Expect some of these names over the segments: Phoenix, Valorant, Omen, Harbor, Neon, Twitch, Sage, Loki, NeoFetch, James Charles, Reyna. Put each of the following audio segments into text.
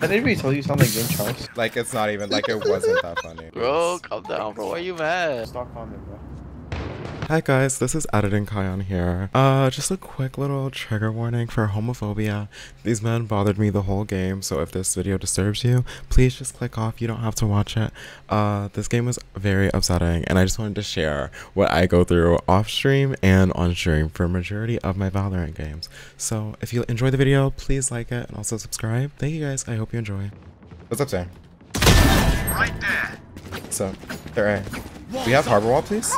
Did anybody tell you something, James Charles? Like, it's not even, like, it wasn't that funny. Bro, calm down, bro. Why are you mad? Stop commenting, bro. Hi guys, this is Editing Kion here. Just a quick little trigger warning for homophobia. These men bothered me the whole game, so if this video disturbs you, please just click off. You don't have to watch it. This game was very upsetting, and I just wanted to share what I go through off stream and on stream for majority of my Valorant games. So if you enjoy the video, please like it and also subscribe. Thank you guys, I hope you enjoy. What's up, Sam? Right there. So, alright. We have Harbor Wall, please?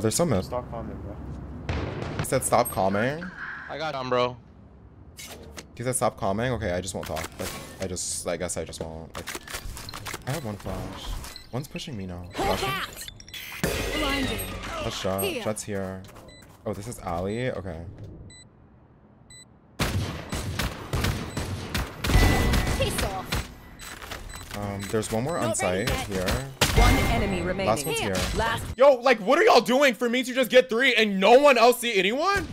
There's some mid. Stop calming, bro. He said stop calming. I got him, bro. He said stop calming. Okay, I just won't talk. Like, I guess I just won't. Like, I have one flash. One's pushing me now. That's shot. Shot's here. Oh, this is Ali. Okay. Peace off. There's one more on site here. One enemy remaining. Last one's here. Yo, like, what are y'all doing for me to just get three and no one else see anyone?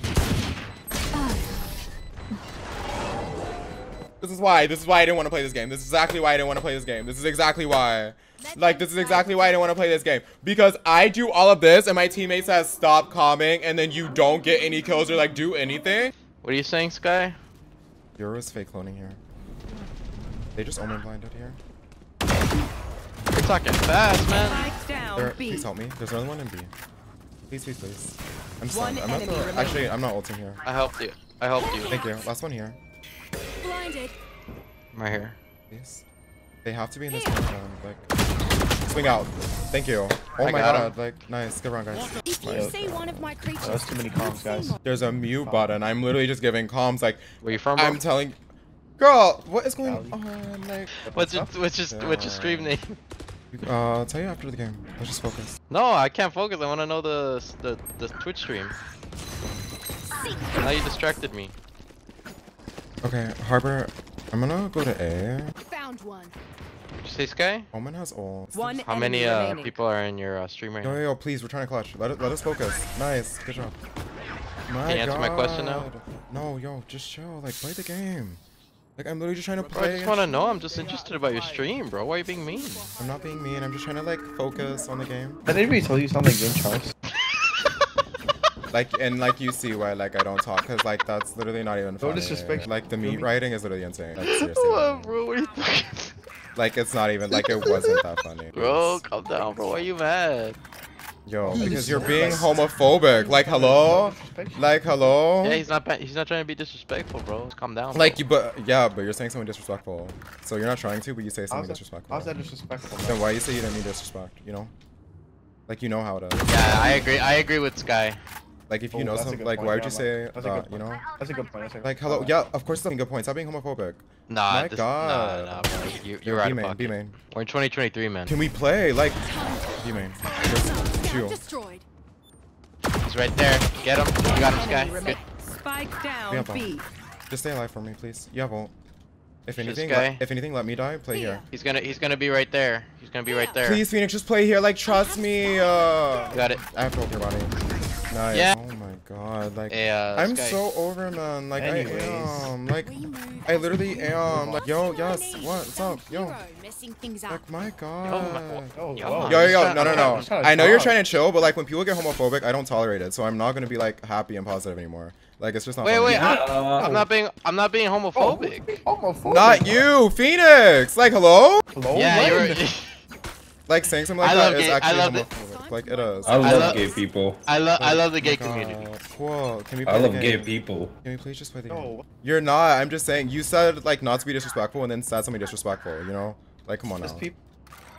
This is why I didn't want to play this game. This is exactly why I didn't want to play this game. This is exactly why. Like, this is exactly why I didn't want to play this game. Because I do all of this and my teammate says stop calming and then you don't get any kills or, like, do anything. What are you saying, Sky? You're always fake cloning here. They just Omen blinded here. You're talking fast, man. There, please help me. There's another one in B. Please, please, please. I'm stunned. I'm not the, actually, I'm not ulting here. I helped you. I helped you. Thank you. Last one here. Blinded. I'm right here. Please. They have to be in this one. Like, swing out. Thank you. Oh my god. Like, nice. Good run, guys. If you say one of my creatures, that's too many comms, guys. There's a mute button. I'm literally just giving comms. Like, where you from, bro? I'm telling. Girl, what is going on? Like, what's your stream name? I'll tell you after the game. Let's just focus. No, I can't focus. I want to know the Twitch stream. Now you distracted me. Okay, Harbor, I'm gonna go to A. Found one. Did you say Sky? Omen has all. How many people are in your stream right now? No, please, we're trying to clutch. Let us focus. Nice, good job. Can you answer my question now? No, yo, just chill. Like, play the game. Like, I'm literally just trying to play. I just want to know. I'm just interested about your stream, bro. Why are you being mean? I'm not being mean. I'm just trying to, like, focus on the game. Did anybody tell you something, James Charles? Like, and, like, you see why, like, I don't talk. Because, like, that's literally not even funny. No disrespect. Like, the meat writing is literally insane. Like, seriously. What, bro? What are you talking about? Like, it's not even, like, it wasn't that funny. Bro, calm down, bro. Why are you mad? Yo, because you're being homophobic. Like, hello? Like, hello? Yeah, he's not trying to be disrespectful, bro. Calm down, bro. Like, but you're saying something disrespectful. So you're not trying to, but you say something disrespectful. How's that disrespectful? Then why you say you didn't mean disrespect, you know? Like, you know how it is. Yeah, I agree with Sky. Like, if you know something, like, why would you say that, you know? That's a good point. Like, hello? Yeah, of course that's a good point. Stop being homophobic. Nah, my god. Nah, bro. You're out of pocket. B-main. We're in 2023, man. Can we play? Like, B-main. Destroyed. He's right there. Get him. You got him, Sky. Spike down B. Just stay alive for me, please. You have ult. If anything, let me die. Play here. He's gonna be right there. He's gonna be right there. Please, Phoenix, just play here. Like, trust me. Got it. I have to ult your body. Nice. Yeah. Oh my god. Like, hey, I'm Sky. So over, man. Like, anyways. I am. Like, I literally am. Like, yo, yes. What's up? Yo. Like, my god. Yo. No. I know you're trying to chill, but, like, when people get homophobic, I don't tolerate it. So I'm not gonna be, like, happy and positive anymore. Like, it's just not. Wait, I'm not being homophobic. Homophobic. Not you, Phoenix. Like, hello. Hello. Yeah. Like, saying something like that is actually homophobic. Like, it is. I love gay people. I love the gay community. Whoa, can we play the game? I love gay people. Can we please just play the game? You're not. I'm just saying. You said, like, not to be disrespectful, and then said something disrespectful. You know? Like, come on now.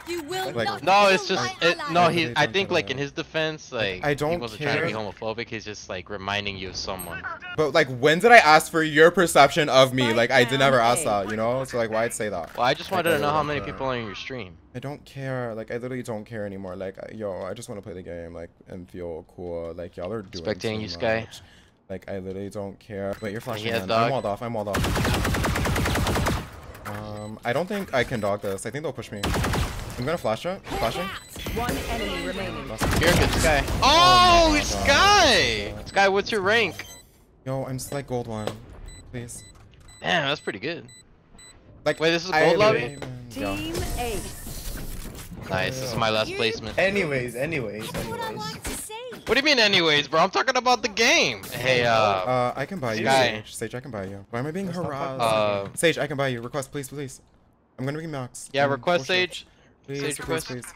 You will not. No, it's just no. He. I think, like, in his defense, like, I don't. He wasn't trying to be homophobic. He's just, like, reminding you of someone. But, like, when did I ask for your perception of me? Like, I did never ask that. You know? So, like, why'd say that? Well, I just wanted to know how many people are in your stream. I don't care. Like, I literally don't care anymore. Like, yo, I just want to play the game, like, and feel cool. Like, y'all are doing spectating you, Sky. Like, I literally don't care. Wait, you're flashing. I'm walled off. I don't think I can dog this. I think they'll push me. I'm gonna flash it. Flashing. One enemy remaining. You're good, Sky. Oh, it's Sky! Sky, what's your rank? Yo, I'm just, like, gold 1. Please. Damn, that's pretty good. Like, wait, this is gold lobby? Team Ace. Nice, this is my last placement. Anyways. What do you mean, anyways, bro? I'm talking about the game. Hey, I can buy you, Sage, I can buy you. Why am I being harassed? Sage, I can buy you. Request, please, please. I'm gonna be Max. Yeah, request Sage. Please, Sage, request. Please.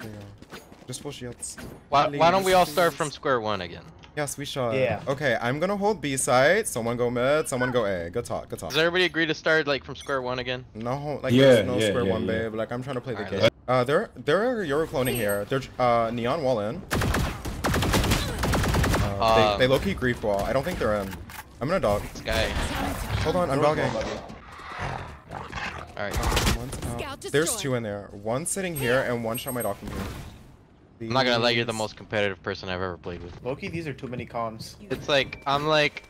There you go. Just full shields. Why don't we all start from square one again? Yes, we should. Yeah. Okay, I'm gonna hold B side. Someone go mid. Someone go A. Good talk. Good talk. Does everybody agree to start like from square one again? No, like there's no square one, babe. Like I'm trying to play the game. They're Euro cloning here. They're Neon wall in. They low key grief wall. I don't think they're in. I'm gonna dog. This guy. Hold on, I'm dogging. All right. There's two in there. One sitting here and one shot my dog from here. I'm not gonna lie, you're the most competitive person I've ever played with. Loki, these are too many comms. It's like I'm like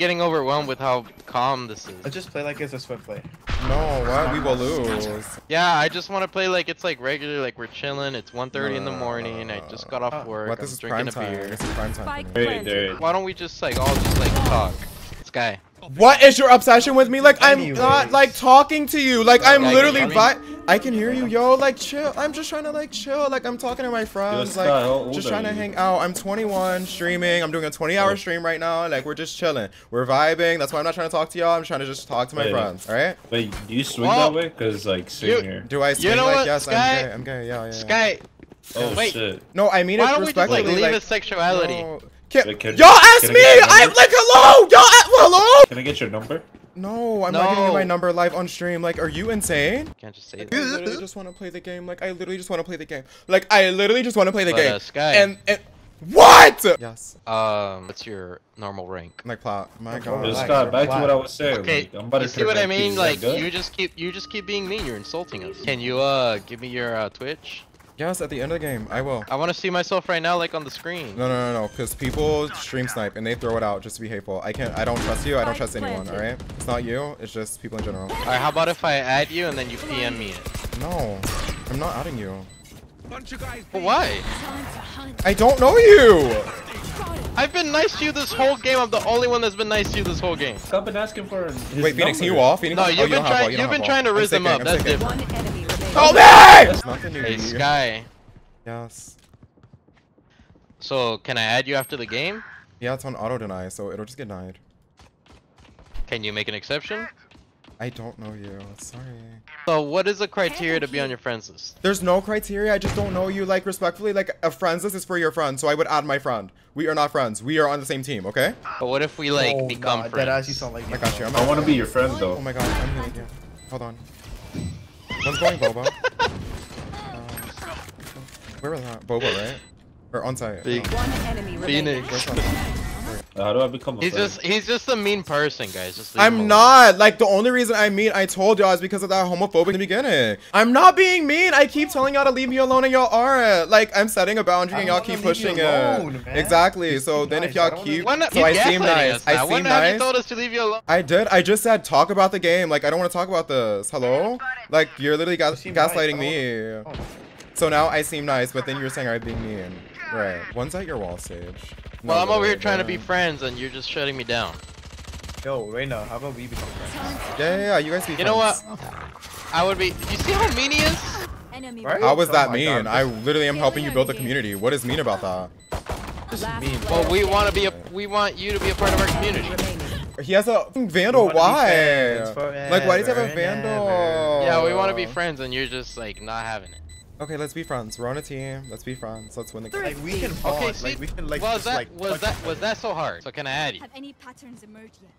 getting overwhelmed with how calm this is. Let's just play like it's a swift play. No, what? We will lose. Yeah, I just want to play like it's like regular, like we're chilling. It's 1:30 in the morning. I just got off work. What, this is drinking prime a beer. This is prime time. Dude. Why don't we just like all just like talk? This guy. What is your obsession with me? Like I'm not like talking to you. Like I'm literally I can hear you, yo. Like, chill. I'm just trying to, like, chill. Like, I'm talking to my friends. Like, just trying to hang out. I'm 21, streaming. I'm doing a 20-hour stream right now. Like, we're just chilling. We're vibing. That's why I'm not trying to talk to y'all. I'm trying to just talk to my friends. All right? Wait, do you swing that way? Because, like, swing here. Do I swing? You know what? Yes, Sky? I'm gay. Yeah, yeah. Sky. Oh, wait. Shit. No, I mean it respectfully. Why don't we just, like, leave his sexuality? No. Y'all ask me! I'm like, hello! Y'all ask hello! Can I get your number? No, I'm not giving you my number live on stream. Like, are you insane? You can't just say that. I literally just want to play the game. Like, I literally just want to play the game. Like, I literally just want to play the game. Sky. And what? Yes. What's your normal rank? Like, plat. My God. Sky, back to what I was saying. Okay. Like, you see what I mean? Like, you just keep being mean. You're insulting us. Can you give me your Twitch? Yes, at the end of the game, I will. I want to see myself right now, like on the screen. No, no, no, no, because people stream snipe and they throw it out just to be hateful. I can't. I don't trust you. I don't trust anyone. All right. It's not you. It's just people in general. All right. How about if I add you and then you PM me it? No, I'm not adding you. But why? I don't know you. I've been nice to you this whole game. I'm the only one that's been nice to you this whole game. Stop and asking for. Wait, Phoenix, you off? Phoenix, no, you've been trying. You've been trying to rizz him up. That's different. Oh man! Hey Sky. Yes. So can I add you after the game? Yeah, it's on auto deny, so it'll just get denied. Can you make an exception? I don't know you. Sorry. So what is the criteria to be on your friends list? There's no criteria. I just don't know you. Like respectfully, like a friends list is for your friend, so I would add my friend. We are not friends. We are on the same team, okay? But what if we like become friends? That actually sounds like I got you. I want to be your friend though. Oh my God, I'm hitting you. Hold on. One's going Boba. Where was that? Boba, right? Or on site. Phoenix. How do I become a He's just a mean person, guys. Just I'm not. Alone. Like, the only reason I'm mean, I told y'all, is because of that homophobic in the beginning. I'm not being mean. I keep telling y'all to leave me alone and y'all aren't. Like, I'm setting a boundary and y'all keep pushing alone, it. Man. Exactly. So then if y'all keep... So I seem nice. I seem nice. You told us to leave you alone. I did. I just said, talk about the game. Like, I don't want to talk about this. Hello? Like, you're literally gaslighting me. Oh. So now I seem nice, but then you're saying I'm being mean. Right. One's at your wall, Sage. No, well, I'm over here trying to be friends, and you're just shutting me down. Yo, Reyna, how about we become friends? Yeah, yeah, you guys be friends. You know what? I would be... You see how mean he is? Right? How was that mean? God. I literally am helping you build a community. What is mean about that? Just mean. Well, we want to be a... We want you to be a part of our community. He has a vandal. Why? Like, why does he have a vandal? Yeah, we want to be friends, and you're just, like, not having it. Okay, let's be friends. We're on a team. Let's be friends. Let's win the game. Like, we can pause. Okay, see, like, we can, like, was that so hard? So can I add you? Have any patterns emerged yet?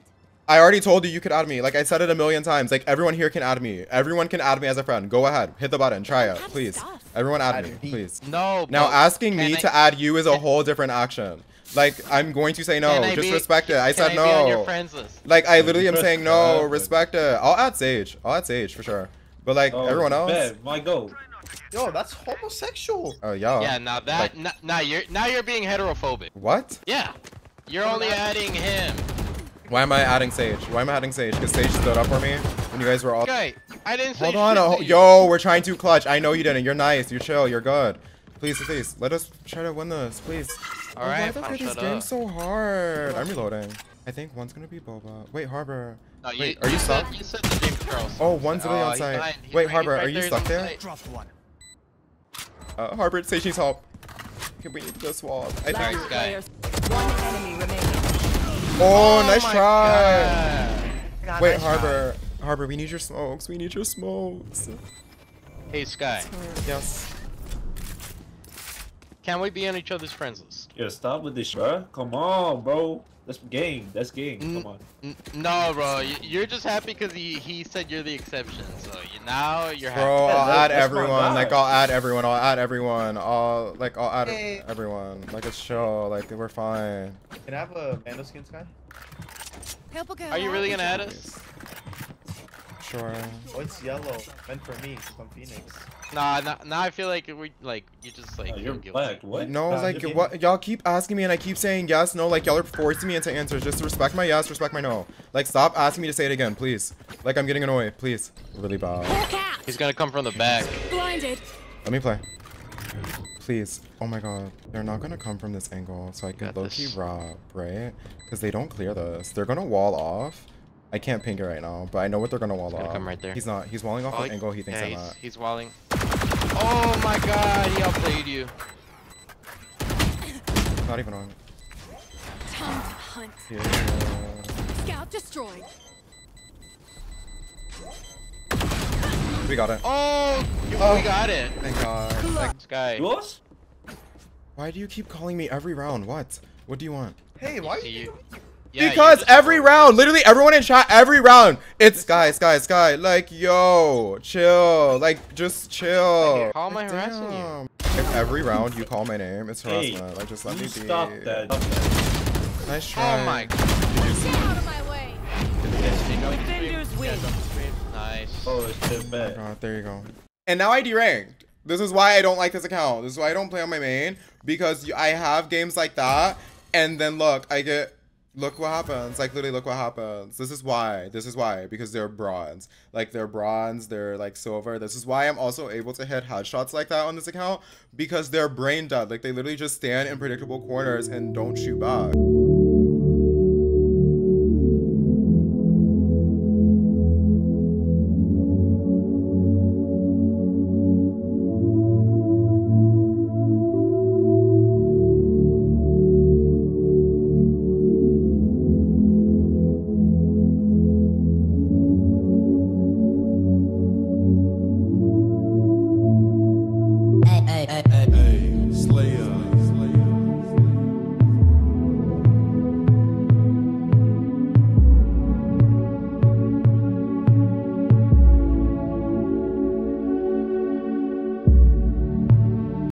I already told you you could add me. Like, I said it a million times. Like, everyone here can add me. Everyone can add me as a friend. Go ahead. Hit the button. Try it. Please. Everyone add me. Please. No. Now, asking me to add you is a whole different action. Like, I'm going to say no. Just respect it. I said no. Can I be on your friends list? Like, I literally am saying no. Respect it. I'll add Sage. I'll add Sage for sure. But, like, everyone else. My goal. Yo, that's homosexual. Oh, yeah. Yeah, now that, like, now you're being heterophobic. What? Yeah, you're only adding him. Why am I adding Sage? Why am I adding Sage? Because Sage stood up for me when you guys were all. Okay, I didn't say. Hold on, yo, we're trying to clutch. I know you didn't. You're nice. You're chill. You're good. Please, please, let us try to win this, please. All right. Why the fuck is this game so hard? I'm reloading. I think one's gonna be Boba. Wait, Harbor. No, wait, are you stuck? You said the James Charles. Oh, one's really on site. Wait, Harbor, are you stuck there? Harbor, Sage needs help. Can we just swap? I think. Nice. One enemy remaining. Oh, nice try. God, wait, nice Harbor. Try. Harbor, we need your smokes. We need your smokes. Hey, Sky. Yes. Can we be on each other's friends list? Yo, stop with this, bro. Come on, bro. That's game. That's game. Come on. No, bro. You're just happy because he said you're the exception. So now you're happy. Bro, I'll add everyone. Like, I'll add everyone. I'll add everyone. I'll add everyone. Like, it's chill. Like, we're fine. Can I have a Vandal skin, Sky? Are you really gonna add us? Sure. What's yellow? Meant for me, cause I'm Phoenix. Nah, I feel like we you just like. You're black. What? No, like what? Y'all keep asking me, and I keep saying yes, no. Like y'all are forcing me into answers. Just respect my yes, respect my no. Like stop asking me to say it again, please. Like I'm getting annoyed, please. Really bad. He's gonna come from the back. Blinded. Let me play. Please. Oh my god. They're not gonna come from this angle, so I can low-key rob, right? Because they don't clear this. They're gonna wall off. I can't ping it right now, but I know what they're gonna wall off. Come right there. He's not. He's walling off the angle he thinks I'm at. He's walling. Oh my god, he outplayed you. Not even on. Time to hunt. Yeah. Scout destroyed. We got it. Oh, we got it. Thank god. Thanks, guy. What? Why do you keep calling me every round? What? What do you want? Hey, why do you? Yeah, because every round, literally everyone in chat, every round, it's Sky. Like, yo, chill. Like, just chill. How am I harassing you? If every round you call my name, it's harassment. Hey, like, just let me stop be. Stop that. Nice try. Oh my god. Get out of my way. Nice. Oh, it's too bad. Oh god, there you go. And now I deranked. This is why I don't like this account. This is why I don't play on my main. Because I have games like that. And then look, I get... Look what happens. Like, literally, look what happens. This is why. This is why. Because they're bronze. Like, they're bronze. They're, like, silver. This is why I'm also able to hit headshots like that on this account. Because they're brain dead. Like, they literally just stand in predictable corners and don't shoot back.